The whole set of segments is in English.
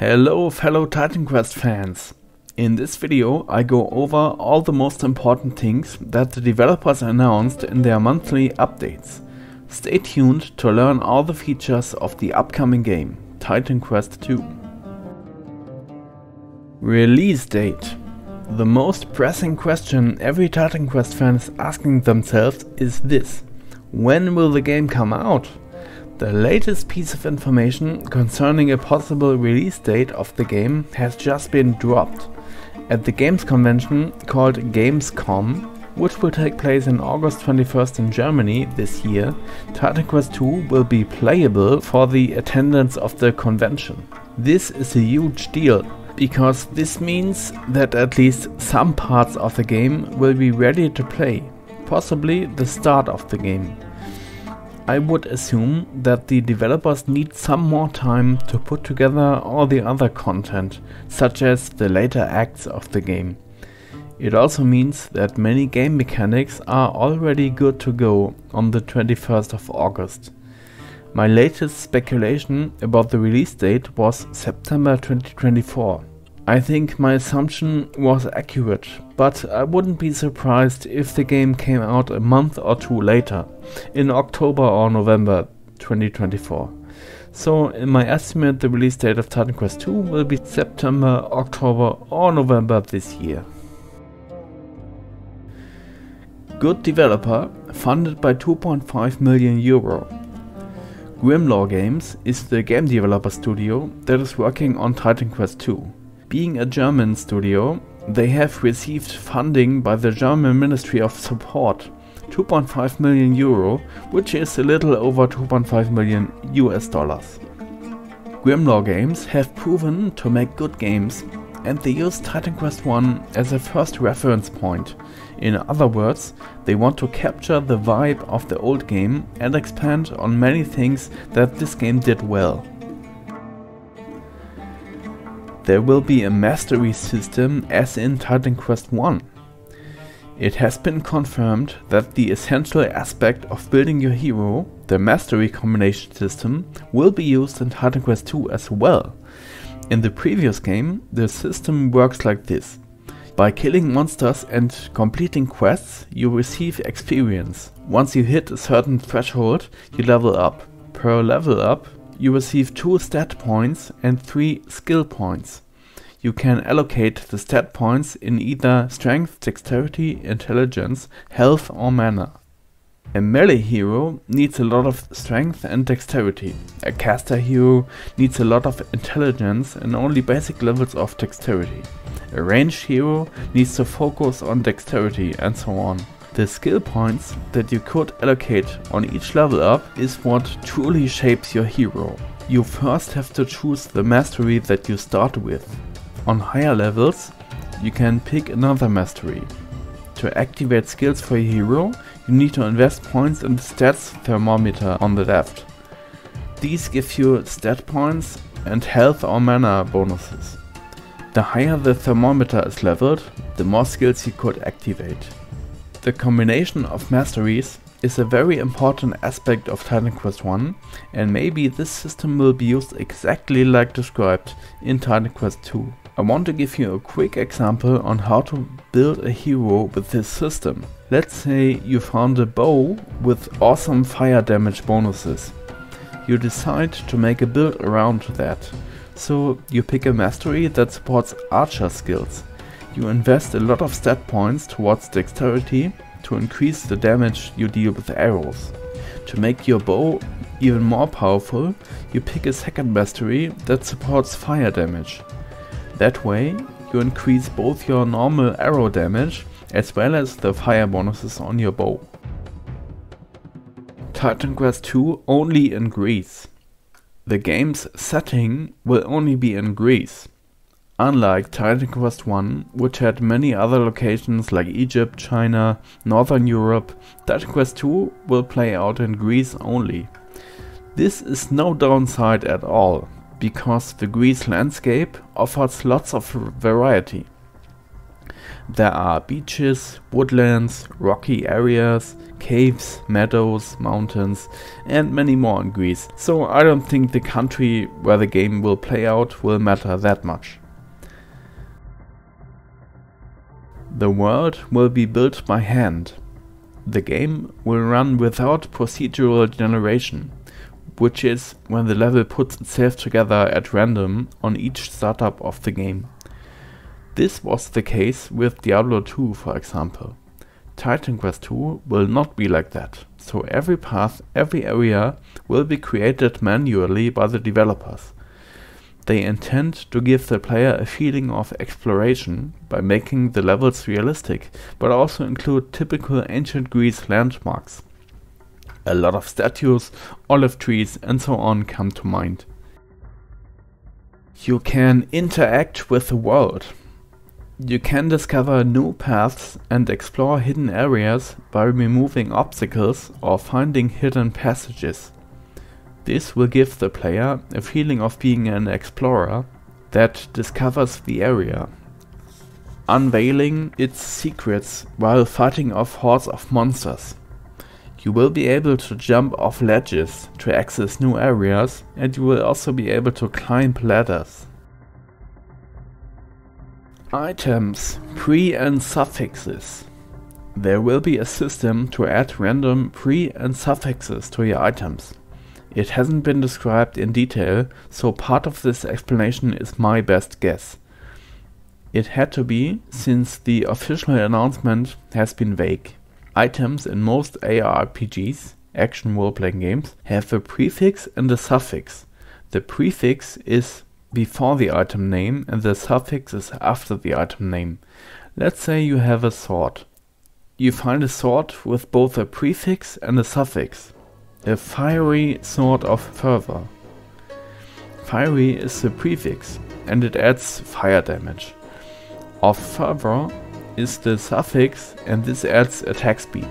Hello fellow Titan Quest fans! In this video I go over all the most important things that the developers announced in their monthly updates. Stay tuned to learn all the features of the upcoming game, Titan Quest 2. Release date. The most pressing question every Titan Quest fan is asking themselves is this: when will the game come out? The latest piece of information concerning a possible release date of the game has just been dropped at the games convention called Gamescom, which will take place on August 21st in Germany this year. Titan Quest 2 will be playable for the attendance of the convention. This is a huge deal, because this means that at least some parts of the game will be ready to play, possibly the start of the game. I would assume that the developers need some more time to put together all the other content, such as the later acts of the game. It also means that many game mechanics are already good to go on the 21st of August. My latest speculation about the release date was September 2024. I think my assumption was accurate, but I wouldn't be surprised if the game came out a month or two later, in October or November 2024. So in my estimate, the release date of Titan Quest 2 will be September, October or November this year. Good developer, funded by €2.5 million. Grimlore Games is the game developer studio that is working on Titan Quest 2. Being a German studio, they have received funding by the German Ministry of Support, €2.5 million, which is a little over $2.5 million. Grimlore Games have proven to make good games, and they use Titan Quest 1 as a first reference point. In other words, they want to capture the vibe of the old game and expand on many things that this game did well. There will be a Mastery System as in Titan Quest 1. It has been confirmed that the essential aspect of building your hero, the Mastery Combination System, will be used in Titan Quest 2 as well. In the previous game, the system works like this. By killing monsters and completing quests, you receive experience. Once you hit a certain threshold, you level up. Per level up, you receive 2 stat points and 3 skill points. You can allocate the stat points in either strength, dexterity, intelligence, health or mana. A melee hero needs a lot of strength and dexterity. A caster hero needs a lot of intelligence and only basic levels of dexterity. A ranged hero needs to focus on dexterity, and so on. The skill points that you could allocate on each level up is what truly shapes your hero. You first have to choose the mastery that you start with. On higher levels, you can pick another mastery. To activate skills for your hero, you need to invest points in the stats thermometer on the left. These give you stat points and health or mana bonuses. The higher the thermometer is leveled, the more skills you could activate. The combination of masteries is a very important aspect of Titan Quest 1, and maybe this system will be used exactly like described in Titan Quest 2. I want to give you a quick example on how to build a hero with this system. Let's say you found a bow with awesome fire damage bonuses. You decide to make a build around that, so you pick a mastery that supports archer skills. You invest a lot of stat points towards dexterity to increase the damage you deal with arrows. To make your bow even more powerful, you pick a second mastery that supports fire damage. That way, you increase both your normal arrow damage as well as the fire bonuses on your bow. Titan Quest 2 only in Greece. The game's setting will only be in Greece. Unlike Titan Quest 1, which had many other locations like Egypt, China, Northern Europe, Titan Quest 2 will play out in Greece only. This is no downside at all, because the Greece landscape offers lots of variety. There are beaches, woodlands, rocky areas, caves, meadows, mountains and many more in Greece, so I don't think the country where the game will play out will matter that much. The world will be built by hand. The game will run without procedural generation, which is when the level puts itself together at random on each startup of the game. This was the case with Diablo 2, for example. Titan Quest 2 will not be like that, so every path, every area will be created manually by the developers. They intend to give the player a feeling of exploration by making the levels realistic, but also include typical ancient Greece landmarks. A lot of statues, olive trees and so on come to mind. You can interact with the world. You can discover new paths and explore hidden areas by removing obstacles or finding hidden passages. This will give the player a feeling of being an explorer that discovers the area, unveiling its secrets while fighting off hordes of monsters. You will be able to jump off ledges to access new areas, and you will also be able to climb ladders. Items, pre and suffixes. There will be a system to add random pre and suffixes to your items. It hasn't been described in detail, so part of this explanation is my best guess. It had to be, since the official announcement has been vague. Items in most ARPGs, action role-playing games, have a prefix and a suffix. The prefix is before the item name and the suffix is after the item name. Let's say you have a sword. You find a sword with both a prefix and a suffix. A fiery sword of fervor. Fiery is the prefix and it adds fire damage. Of fervor is the suffix and this adds attack speed.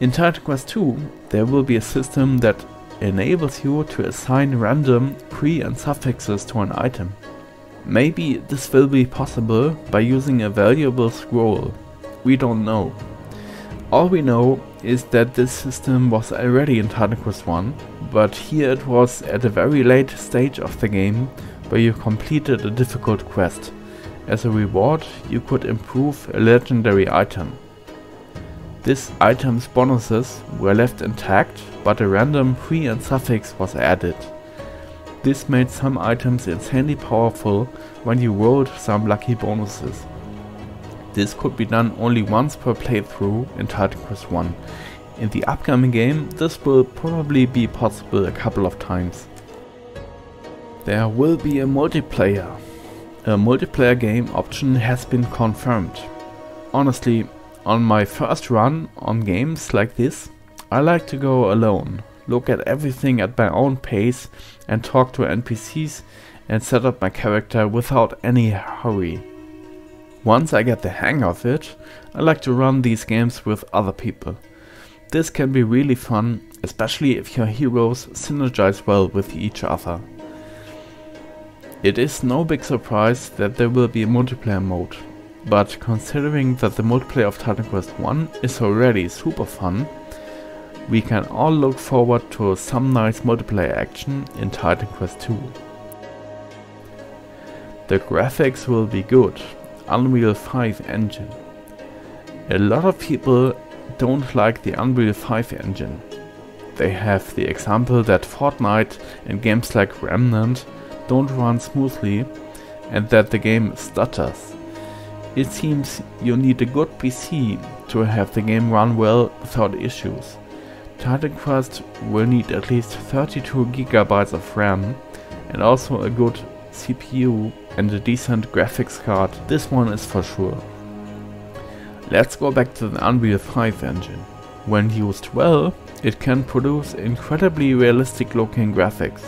In Titan Quest 2 there will be a system that enables you to assign random pre and suffixes to an item. Maybe this will be possible by using a valuable scroll. We don't know. All we know is that this system was already in Titan Quest 1, but here it was at a very late stage of the game where you completed a difficult quest. As a reward you could improve a legendary item. This item's bonuses were left intact, but a random pre and suffix was added. This made some items insanely powerful when you rolled some lucky bonuses. This could be done only once per playthrough in Titan Quest 1. In the upcoming game this will probably be possible a couple of times. There will be a multiplayer. A multiplayer game option has been confirmed. Honestly, on my first run on games like this, I like to go alone, look at everything at my own pace and talk to NPCs and set up my character without any hurry. Once I get the hang of it, I like to run these games with other people. This can be really fun, especially if your heroes synergize well with each other. It is no big surprise that there will be a multiplayer mode, but considering that the multiplayer of Titan Quest 1 is already super fun, we can all look forward to some nice multiplayer action in Titan Quest 2. The graphics will be good, Unreal 5 engine. A lot of people don't like the Unreal 5 engine. They have the example that Fortnite and games like Remnant don't run smoothly and that the game stutters. It seems you need a good PC to have the game run well without issues. Titan Quest will need at least 32 GB of RAM and also a good CPU and a decent graphics card. This one is for sure. Let's go back to the Unreal 5 engine. When used well, it can produce incredibly realistic looking graphics.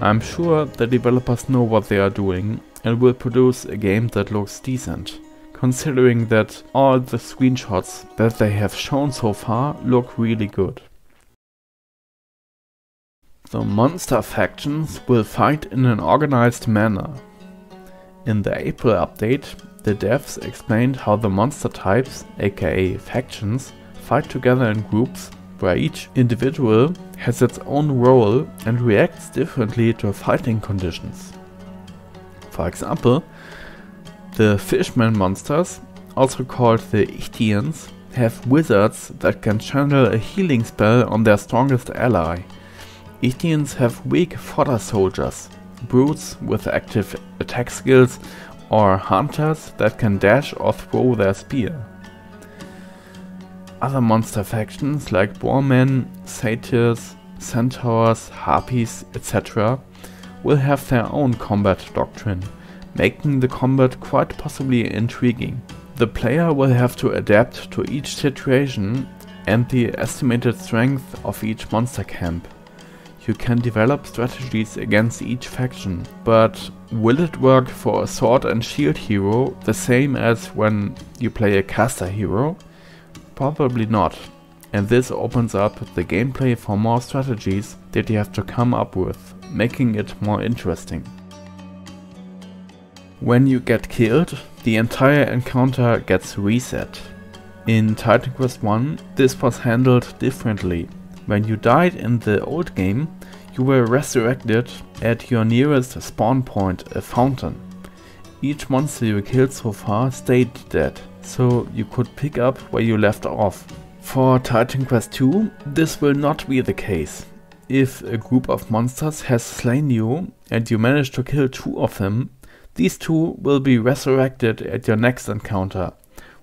I'm sure the developers know what they are doing and will produce a game that looks decent, considering that all the screenshots that they have shown so far look really good. The monster factions will fight in an organized manner. In the April update, the devs explained how the monster types, aka factions, fight together in groups where each individual has its own role and reacts differently to fighting conditions. For example, the fishman monsters, also called the Ichthyans, have wizards that can channel a healing spell on their strongest ally. Ichthyans have weak fodder soldiers, brutes with active attack skills, or hunters that can dash or throw their spear. Other monster factions like warmen, satyrs, centaurs, harpies, etc. will have their own combat doctrine, making the combat quite possibly intriguing. The player will have to adapt to each situation and the estimated strength of each monster camp. You can develop strategies against each faction, but will it work for a sword and shield hero the same as when you play a caster hero? Probably not, and this opens up the gameplay for more strategies that you have to come up with, making it more interesting. When you get killed, the entire encounter gets reset. In Titan Quest 1, this was handled differently. When you died in the old game, you were resurrected at your nearest spawn point, a fountain. Each monster you killed so far stayed dead, so you could pick up where you left off. For Titan Quest 2, this will not be the case. If a group of monsters has slain you and you manage to kill two of them, these two will be resurrected at your next encounter,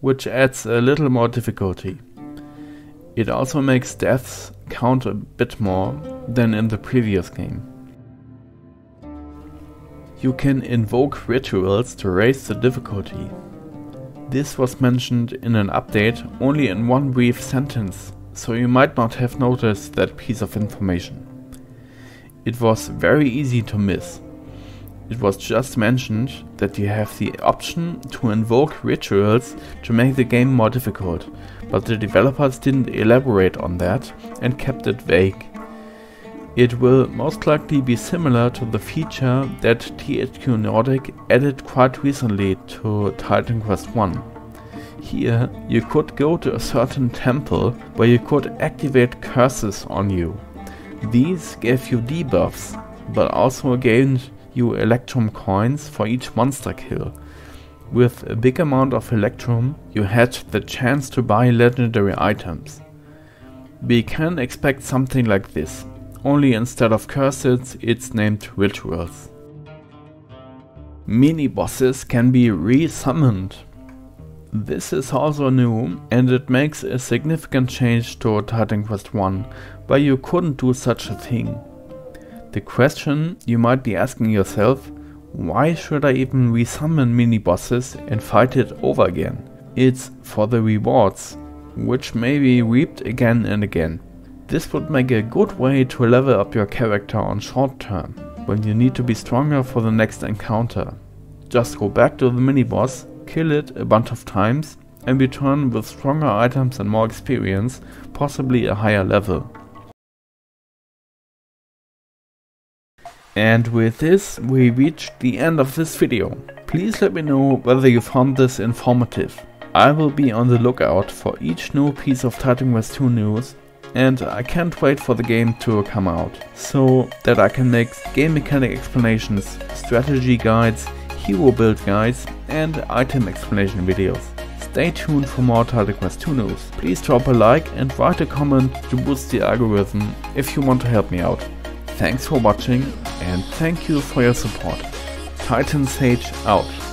which adds a little more difficulty. It also makes deaths count a bit more than in the previous game. You can invoke rituals to raise the difficulty. This was mentioned in an update only in one brief sentence, so you might not have noticed that piece of information. It was very easy to miss. It was just mentioned that you have the option to invoke rituals to make the game more difficult, but the developers didn't elaborate on that and kept it vague. It will most likely be similar to the feature that THQ Nordic added quite recently to Titan Quest 1. Here you could go to a certain temple where you could activate curses on you. These gave you debuffs, but also gained you Electrum coins for each monster kill. With a big amount of Electrum, you had the chance to buy legendary items. We can expect something like this, only instead of curses, it's named rituals. Mini bosses can be re-summoned. This is also new, and it makes a significant change to Titan Quest 1, where you couldn't do such a thing. The question you might be asking yourself: why should I even resummon mini-bosses and fight it over again? It's for the rewards, which may be reaped again and again. This would make a good way to level up your character on short term, when you need to be stronger for the next encounter. Just go back to the mini-boss, kill it a bunch of times, and return with stronger items and more experience, possibly a higher level. And with this, we reached the end of this video. Please let me know whether you found this informative. I will be on the lookout for each new piece of Titan Quest 2 news, and I can't wait for the game to come out, so that I can make game mechanic explanations, strategy guides, hero build guides, and item explanation videos. Stay tuned for more Titan Quest 2 news. Please drop a like and write a comment to boost the algorithm if you want to help me out. Thanks for watching, and thank you for your support. Titan Sage out.